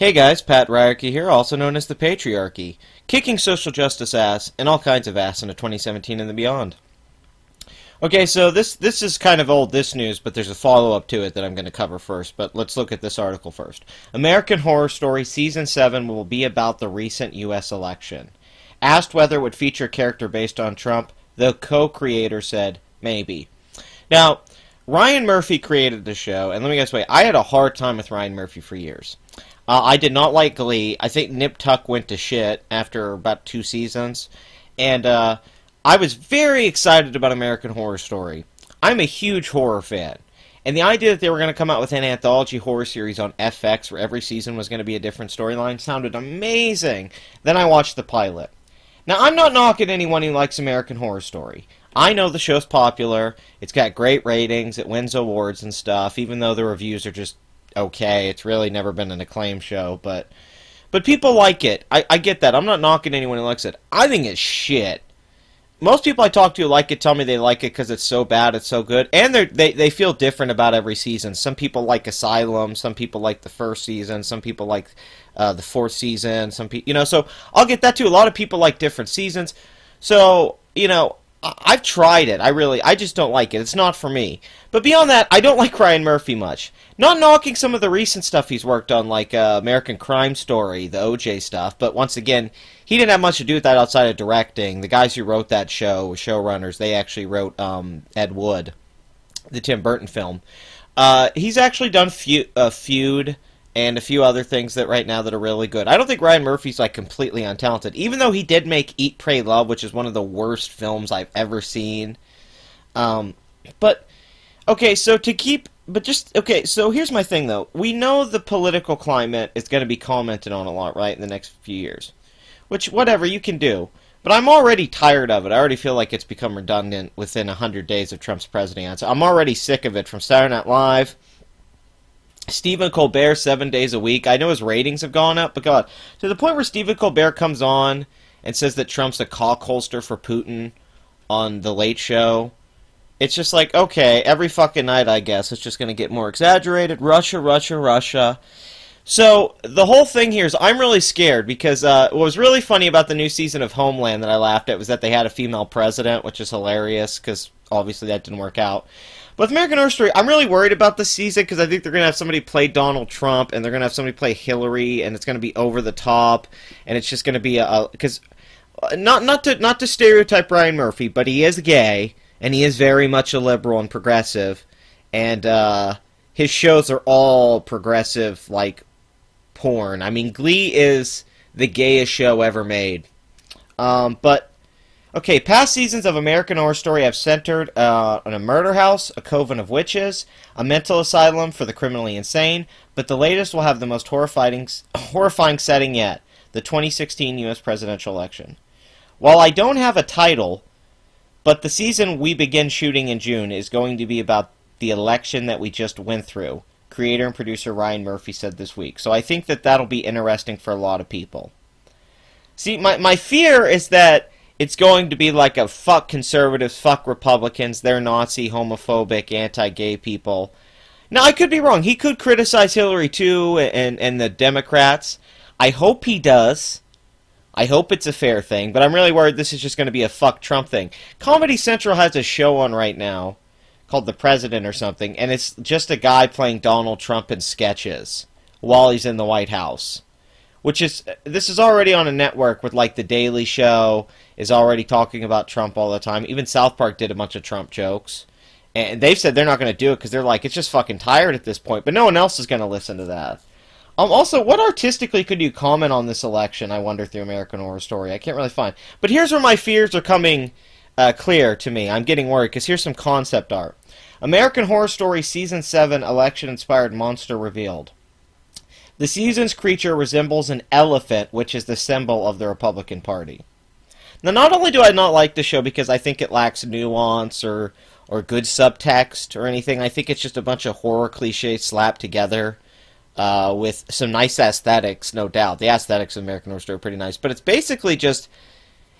Hey guys, Pat Ryarchy here, also known as the Patriarchy, kicking social justice ass and all kinds of ass into 2017 and the beyond. Okay, so this is kind of old, this news, but there's a follow-up to it that I'm going to cover first, but let's look at this article first. American Horror Story Season 7 will be about the recent U.S. election. Asked whether it would feature a character based on Trump, the co-creator said, maybe. Now, Ryan Murphy created the show, and let me guess, I had a hard time with Ryan Murphy for years. I did not like Glee. I think Nip Tuck went to shit after about 2 seasons, and I was very excited about American Horror Story. I'm a huge horror fan. And the idea that they were going to come out with an anthology horror series on FX where every season was going to be a different storyline sounded amazing. Then I watched the pilot. Now, I'm not knocking anyone who likes American Horror Story. I know the show's popular. It's got great ratings. It wins awards and stuff, even though the reviews are just okay. It's really never been an acclaimed show, but people like it. I get that. I'm not knocking anyone who likes it. I think it's shit. Most people I talk to who like it tell me they like it because it's so bad, it's so good. And they feel different about every season. Some people like Asylum. Some people like the first season. Some people like the fourth season. Some people, so I'll get that too. A lot of people like different seasons. So, I've tried it. I just don't like it. It's not for me. But beyond that, I don't like Ryan Murphy much. Not knocking some of the recent stuff he's worked on, like American Crime Story, the OJ stuff, but once again, he didn't have much to do with that outside of directing. The guys who wrote that show, showrunners, they actually wrote Ed Wood, the Tim Burton film. He's actually done Feud and a few other things that right now that are really good. I don't think Ryan Murphy's completely untalented, even though he did make Eat, Pray, Love, which is one of the worst films I've ever seen. So here's my thing though. We know the political climate is going to be commented on a lot, right, in the next few years. Which, whatever, you can do. But I'm already tired of it. I already feel like it's become redundant within 100 days of Trump's presidency. I'm already sick of it from Saturday Night Live, Stephen Colbert 7 days a week. I know his ratings have gone up, but God, to the point where Stephen Colbert comes on and says that Trump's a cock holster for Putin on The Late Show. It's just like, okay, every fucking night, I guess. It's just going to get more exaggerated. Russia, Russia, Russia. So, the whole thing here is I'm really scared because what was really funny about the new season of Homeland that I laughed at was that they had a female president, which is hilarious because obviously that didn't work out. But with American Horror Story, I'm really worried about this season because I think they're going to have somebody play Donald Trump and they're going to have somebody play Hillary and it's going to be over the top and it's just going to be a... because not to stereotype Ryan Murphy, but he is gay and he is very much a liberal and progressive and his shows are all progressive, porn. I mean, Glee is the gayest show ever made. Past seasons of American Horror Story have centered on a murder house, a coven of witches, a mental asylum for the criminally insane, but the latest will have the most horrifying setting yet, the 2016 U.S. presidential election. While I don't have a title, but the season we begin shooting in June is going to be about the election that we just went through, creator and producer Ryan Murphy said this week. So I think that'll be interesting for a lot of people. See, my fear is that it's going to be like a fuck conservatives, fuck Republicans, they're Nazi, homophobic, anti-gay people. Now, I could be wrong. He could criticize Hillary, too, and the Democrats. I hope he does. I hope it's a fair thing, but I'm really worried this is just going to be a fuck Trump thing. Comedy Central has a show on right now called The President or something, and it's just a guy playing Donald Trump in sketches while he's in the White House, this is already on a network with, The Daily Show is already talking about Trump all the time. Even South Park did a bunch of Trump jokes, and they've said they're not going to do it because they're it's just fucking tired at this point, but no one else is going to listen to that. Also, what artistically could you comment on this election, I wonder, through American Horror Story? I can't really find. But here's where my fears are coming clear to me. I'm getting worried because here's some concept art. American Horror Story Season 7 Election-Inspired Monster Revealed. The season's creature resembles an elephant, which is the symbol of the Republican Party. Now, not only do I not like the show because I think it lacks nuance or good subtext or anything, I think it's just a bunch of horror cliches slapped together with some nice aesthetics, no doubt. The aesthetics of American Horror Story are pretty nice, but it's basically just...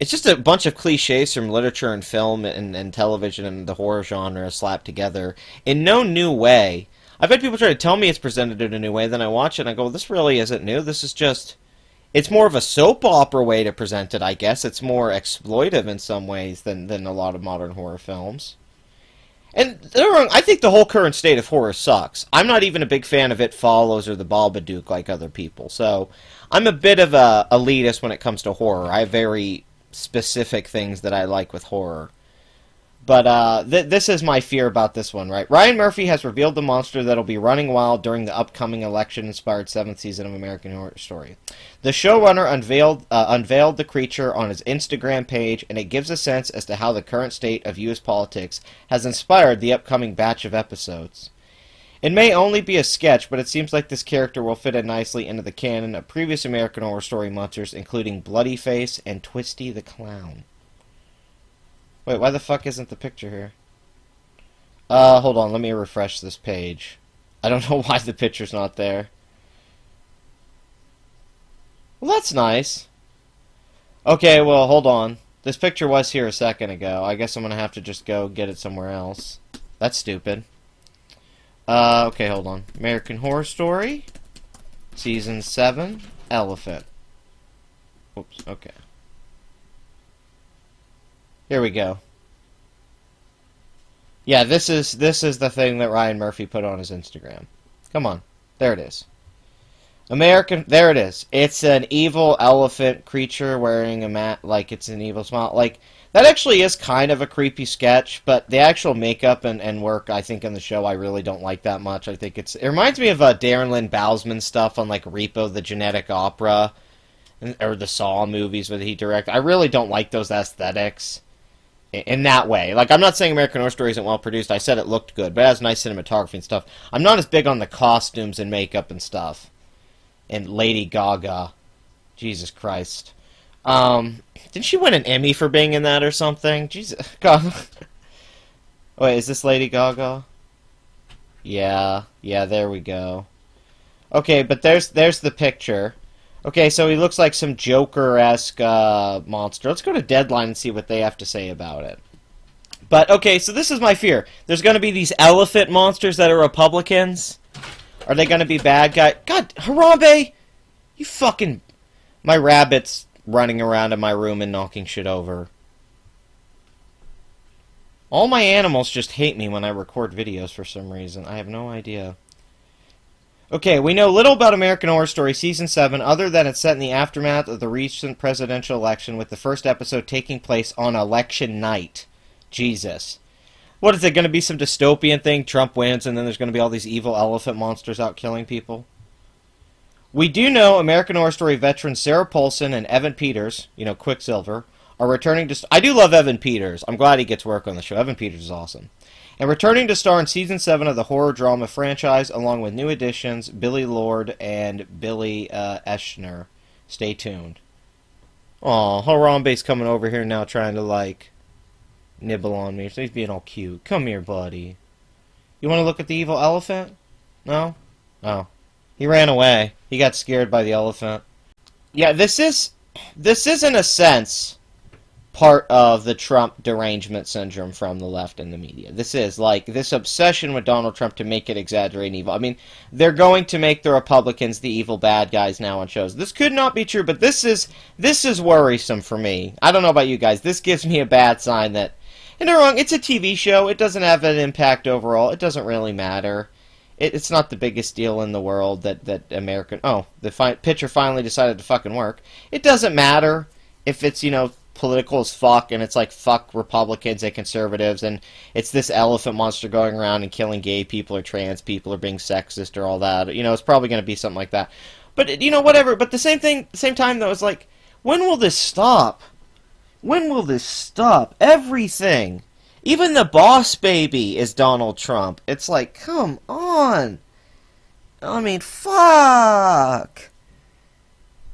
it's just a bunch of cliches from literature and film and television and the horror genre slapped together in no new way. I've had people try to tell me it's presented in a new way, then I watch it and I go, this really isn't new. This is just, it's more of a soap opera way to present it, I guess. It's more exploitive in some ways than a lot of modern horror films. And they're wrong. I think the whole current state of horror sucks. I'm not even a big fan of It Follows or The Babadook like other people. So I'm a bit of a elitist when it comes to horror. I have very specific things that I like with horror. But this is my fear about this one, right? Ryan Murphy has revealed the monster that'll be running wild during the upcoming election-inspired 7th season of American Horror Story. The showrunner unveiled the creature on his Instagram page, and it gives a sense as to how the current state of U.S. politics has inspired the upcoming batch of episodes. It may only be a sketch, but it seems like this character will fit in nicely into the canon of previous American Horror Story monsters, including Bloody Face and Twisty the Clown. Wait, why the fuck isn't the picture here? Hold on, let me refresh this page. I don't know why the picture's not there. Well, that's nice. Okay, well, hold on. This picture was here a second ago. I guess I'm gonna have to just go get it somewhere else. That's stupid. Okay, hold on. American Horror Story, Season 7, Elephant. Oops, okay. Here we go. Yeah, this is the thing that Ryan Murphy put on his Instagram. Come on. There it is. American, there it is. It's an evil elephant creature wearing a mat, like it's an evil smile. Like, that actually is kind of a creepy sketch, but the actual makeup and work, I think, in the show, I really don't like that much. I think it reminds me of Darren Lynn Bousman stuff on, like, Repo the Genetic Opera, or the Saw movies that he directed. I really don't like those aesthetics. In that way. Like, I'm not saying American Horror Story isn't well produced. I said it looked good, but it has nice cinematography and stuff. I'm not as big on the costumes and makeup and stuff. And Lady Gaga. Jesus Christ. Didn't she win an Emmy for being in that or something? Jesus. God. Wait, is this Lady Gaga? Yeah. Yeah, there we go. Okay, but there's the picture. Okay, so he looks like some Joker-esque monster. Let's go to Deadline and see what they have to say about it. But, okay, so this is my fear. There's going to be these elephant monsters that are Republicans. Are they going to be bad guys? God, Harambe! You fucking... My rabbit's running around in my room and knocking shit over. All my animals just hate me when I record videos for some reason. I have no idea. Okay, we know little about American Horror Story Season 7 other than it's set in the aftermath of the recent presidential election, with the first episode taking place on election night. Jesus. What is it, going to be some dystopian thing? Trump wins and then there's going to be all these evil elephant monsters out killing people? We do know American Horror Story veterans Sarah Paulson and Evan Peters, you know, Quicksilver, are returning to... I do love Evan Peters. I'm glad he gets work on the show. Evan Peters is awesome. And returning to star in Season 7 of the horror drama franchise, along with new additions, Billy Lord and Billy Eschner. Stay tuned. Aw, Harambe's coming over here now trying to, like, nibble on me. So he's being all cute. Come here, buddy. You want to look at the evil elephant? No? Oh. He ran away. He got scared by the elephant. Yeah, this is in a sense... part of the Trump derangement syndrome from the left and the media. This is, like, this obsession with Donald Trump to make it exaggerate and evil. I mean, they're going to make the Republicans the evil bad guys now on shows. This could not be true, but this is worrisome for me. I don't know about you guys. This gives me a bad sign that, and they're wrong, it's a TV show. It doesn't have an impact overall. It doesn't really matter. It's not the biggest deal in the world that American... Oh, the pitcher finally decided to fucking work. It doesn't matter if it's, you know... political as fuck, and it's like fuck Republicans and conservatives, and it's this elephant monster going around and killing gay people or trans people or being sexist or all that. You know, it's probably going to be something like that. But, you know, whatever. But the same time, though, it's like, when will this stop? When will this stop? Everything. Even The Boss Baby is Donald Trump. It's like, come on. I mean, fuck.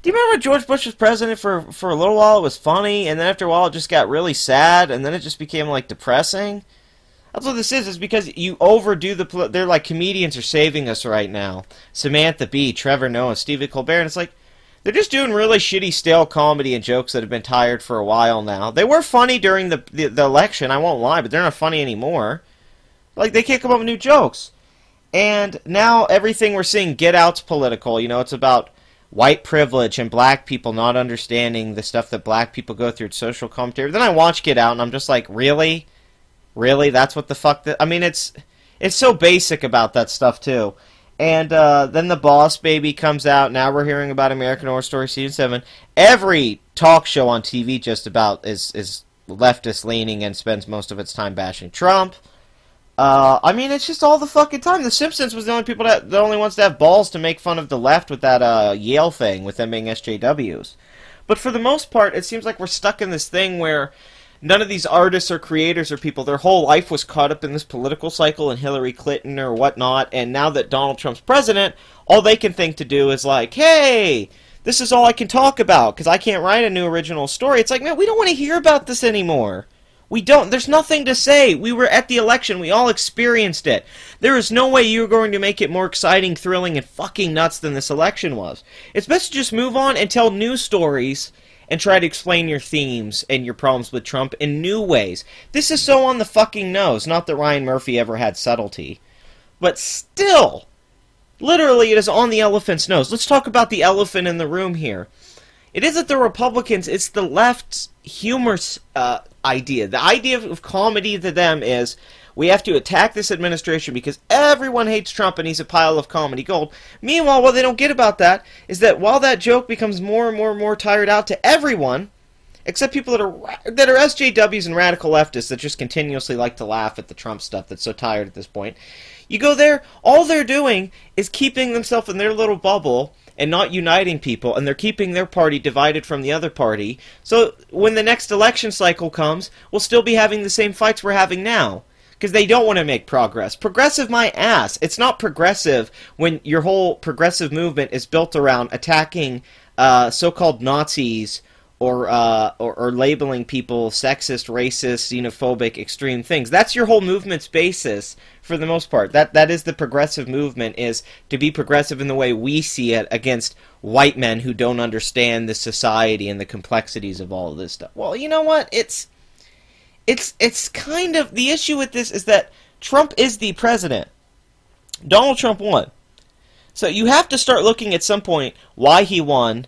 Do you remember when George Bush was president for a little while? It was funny, and then after a while it just got really sad, and then it just became, like, depressing. That's what this is because you overdo the... They're like, comedians are saving us right now. Samantha Bee, Trevor Noah, Stephen Colbert, and it's like, they're just doing really shitty, stale comedy and jokes that have been tired for a while now. They were funny during the election, I won't lie, but they're not funny anymore. Like, they can't come up with new jokes. And now everything we're seeing, Get Out's political. You know, it's about white privilege and black people not understanding the stuff that black people go through. It's social commentary. Then I watch Get Out, and I'm just like, really? Really? That's what the fuck? I mean, it's so basic about that stuff, too. And then The Boss Baby comes out. Now we're hearing about American Horror Story Season 7. Every talk show on TV just about is leftist-leaning and spends most of its time bashing Trump. I mean, it's just all the fucking time. The Simpsons was the only people that the only ones to have balls to make fun of the left with that Yale thing, with them being SJWs. But for the most part, it seems like we're stuck in this thing where none of these artists or creators or people, their whole life was caught up in this political cycle and Hillary Clinton or whatnot. And now that Donald Trump's president, all they can think to do is like, hey, this is all I can talk about because I can't write a new original story. It's like, man, we don't want to hear about this anymore. We don't. There's nothing to say. We were at the election. We all experienced it. There is no way you're going to make it more exciting, thrilling, and fucking nuts than this election was. It's best to just move on and tell new stories and try to explain your themes and your problems with Trump in new ways. This is so on the fucking nose. Not that Ryan Murphy ever had subtlety. But still, literally, it is on the elephant's nose. Let's talk about the elephant in the room here. It isn't the Republicans, it's the left's humor idea. The idea of comedy to them is we have to attack this administration because everyone hates Trump and he's a pile of comedy gold. Meanwhile, what they don't get about that is that while that joke becomes more and more and more tired out to everyone, except people that are SJWs and radical leftists that just continuously like to laugh at the Trump stuff that's so tired at this point, you go there, all they're doing is keeping themselves in their little bubble and not uniting people, and they're keeping their party divided from the other party. So when the next election cycle comes, we'll still be having the same fights we're having now, because they don't want to make progress. Progressive my ass. It's not progressive when your whole progressive movement is built around attacking so-called Nazis or labeling people sexist, racist, xenophobic, extreme things. That's your whole movement's basis for the most part. That is the progressive movement, is to be progressive in the way we see it against white men who don't understand the society and the complexities of all of this stuff. Well, you know what? It's kind of the issue with this is that Trump is the president. Donald Trump won. So you have to start looking at some point why he won.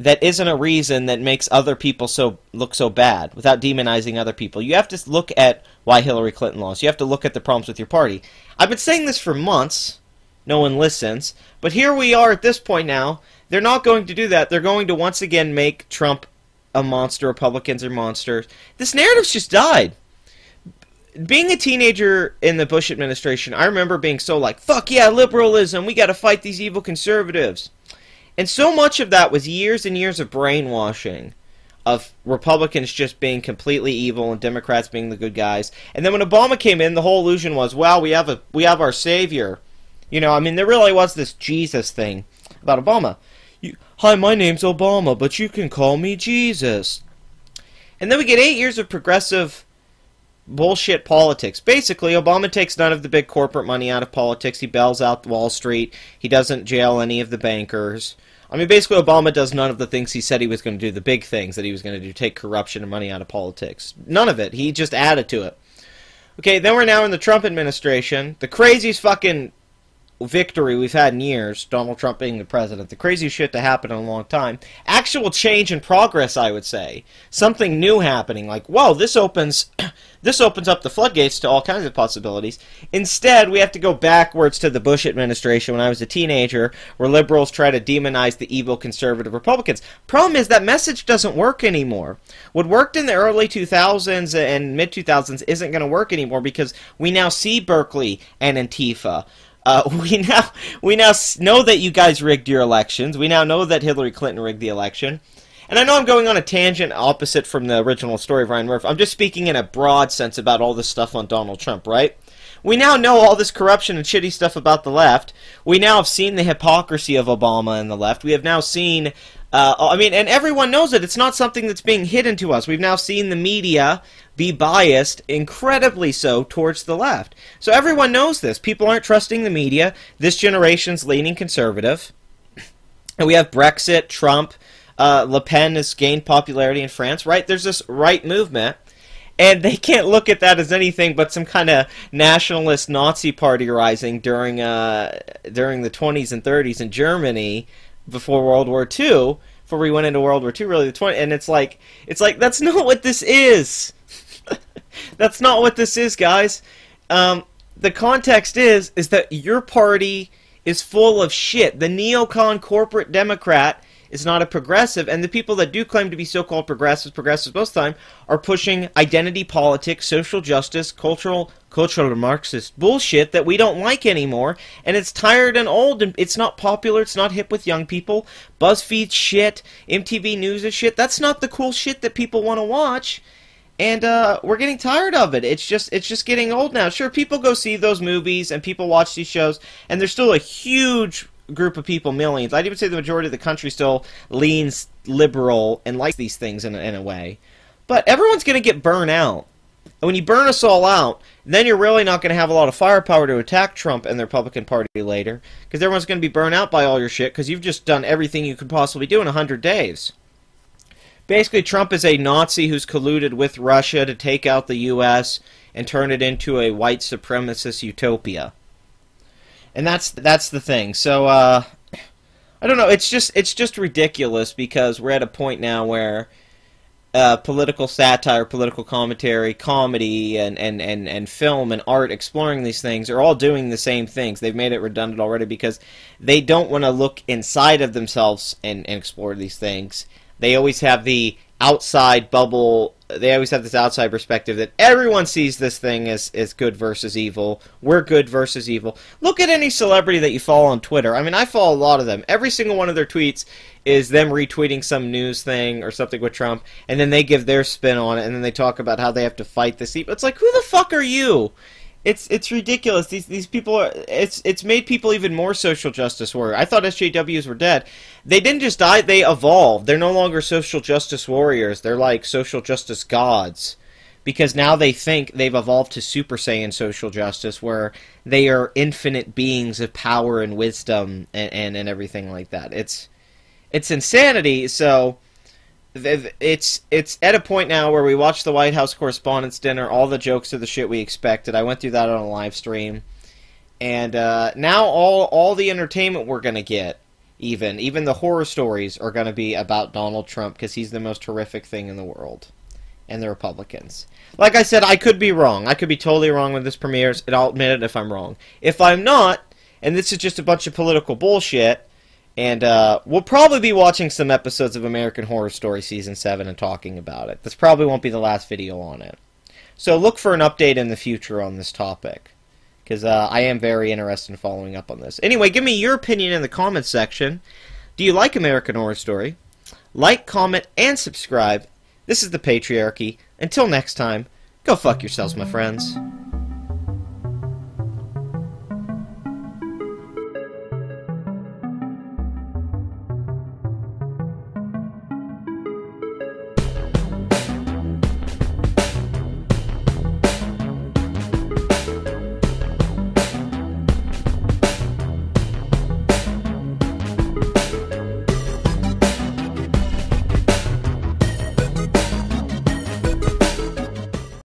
That isn't a reason that makes other people look so bad without demonizing other people. You have to look at why Hillary Clinton lost. You have to look at the problems with your party. I've been saying this for months. No one listens. But here we are at this point now. They're not going to do that. They're going to once again make Trump a monster. Republicans are monsters. This narrative's just died. Being a teenager in the Bush administration, I remember being so like, fuck yeah, liberalism. We got to fight these evil conservatives. And so much of that was years and years of brainwashing of Republicans just being completely evil and Democrats being the good guys. And then when Obama came in, the whole illusion was, wow, we have our savior. You know, I mean, there really was this Jesus thing about Obama. Hi, my name's Obama, but you can call me Jesus. And then we get 8 years of progressive bullshit politics. Basically, Obama takes none of the big corporate money out of politics. He bails out Wall Street. He doesn't jail any of the bankers. I mean, basically, Obama does none of the things he said he was going to do, the big things that he was going to do, take corruption and money out of politics. None of it. He just added to it. Okay, then we're now in the Trump administration. The craziest fucking victory we've had in years, Donald Trump being the president. The craziest shit to happen in a long time. Actual change and progress, I would say. Something new happening. Like, whoa, this opens up the floodgates to all kinds of possibilities. Instead, we have to go backwards to the Bush administration when I was a teenager, where liberals try to demonize the evil conservative Republicans. Problem is that message doesn't work anymore. What worked in the early 2000s and mid-2000s isn't going to work anymore because we now see Berkeley and Antifa. We now know that you guys rigged your elections. We now know that Hillary Clinton rigged the election. And I know I'm going on a tangent opposite from the original story of Ryan Murphy. I'm just speaking in a broad sense about all this stuff on Donald Trump, right? We now know all this corruption and shitty stuff about the left. We now have seen the hypocrisy of Obama and the left. We have now seen and everyone knows it. It's not something that's being hidden to us. We've now seen the media be biased, incredibly so, towards the left. So everyone knows this. People aren't trusting the media. This generation's leaning conservative. And we have Brexit, Trump, Le Pen has gained popularity in France, right? There's this right movement. and they can't look at that as anything but some kind of nationalist Nazi party rising during the 20s and 30s in Germany before World War II, before we went into World War II, really, the 20s, and it's like that's not what this is. That's not what this is, guys. The context is that your party is full of shit. The neocon corporate Democrat is not a progressive, and the people that do claim to be so-called progressives most of the time, are pushing identity politics, social justice, cultural Marxist bullshit that we don't like anymore, and it's tired and old, and it's not popular, it's not hip with young people. BuzzFeed shit, MTV News is shit. That's not the cool shit that people want to watch. And we're getting tired of it. It's just getting old now. Sure, people go see those movies and people watch these shows, and there's still a huge group of people, millions. I'd even say the majority of the country still leans liberal and likes these things in a way. But everyone's going to get burned out. And when you burn us all out, then you're really not going to have a lot of firepower to attack Trump and the Republican Party later, because everyone's going to be burned out by all your shit because you've just done everything you could possibly do in 100 days. Basically, Trump is a Nazi who's colluded with Russia to take out the U.S. and turn it into a white supremacist utopia. And that's the thing. So, I don't know. It's just ridiculous because we're at a point now where political satire, political commentary, comedy, and film and art exploring these things are all doing the same things. They've made it redundant already because they don't want to look inside of themselves and explore these things. They always have the outside bubble. They always have this outside perspective that everyone sees this thing as good versus evil. We're good versus evil. Look at any celebrity that you follow on Twitter. I mean, I follow a lot of them. Every single one of their tweets is them retweeting some news thing or something with Trump, and then they give their spin on it, and then they talk about how they have to fight this evil. It's like, who the fuck are you? It's ridiculous. These people are. It's made people even more social justice warrior. I thought SJWs were dead. They didn't just die. They evolved. They're no longer social justice warriors. They're like social justice gods, because now they think they've evolved to Super Saiyan social justice, where they are infinite beings of power and wisdom and everything like that. It's insanity. So. It's at a point now where we watch the White House Correspondents' Dinner. All the jokes are the shit we expected. I went through that on a live stream, and now all the entertainment we're gonna get, even the horror stories, are gonna be about Donald Trump because he's the most horrific thing in the world, and the Republicans. Like I said, I could be wrong. I could be totally wrong when this premieres, and I'll admit it if I'm wrong. If I'm not, and this is just a bunch of political bullshit. And we'll probably be watching some episodes of American Horror Story Season 7 and talking about it. This probably won't be the last video on it. So look for an update in the future on this topic. Because I am very interested in following up on this. Anyway, give me your opinion in the comments section. Do you like American Horror Story? Like, comment, and subscribe. This is the Patriarchy. Until next time, go fuck yourselves, my friends.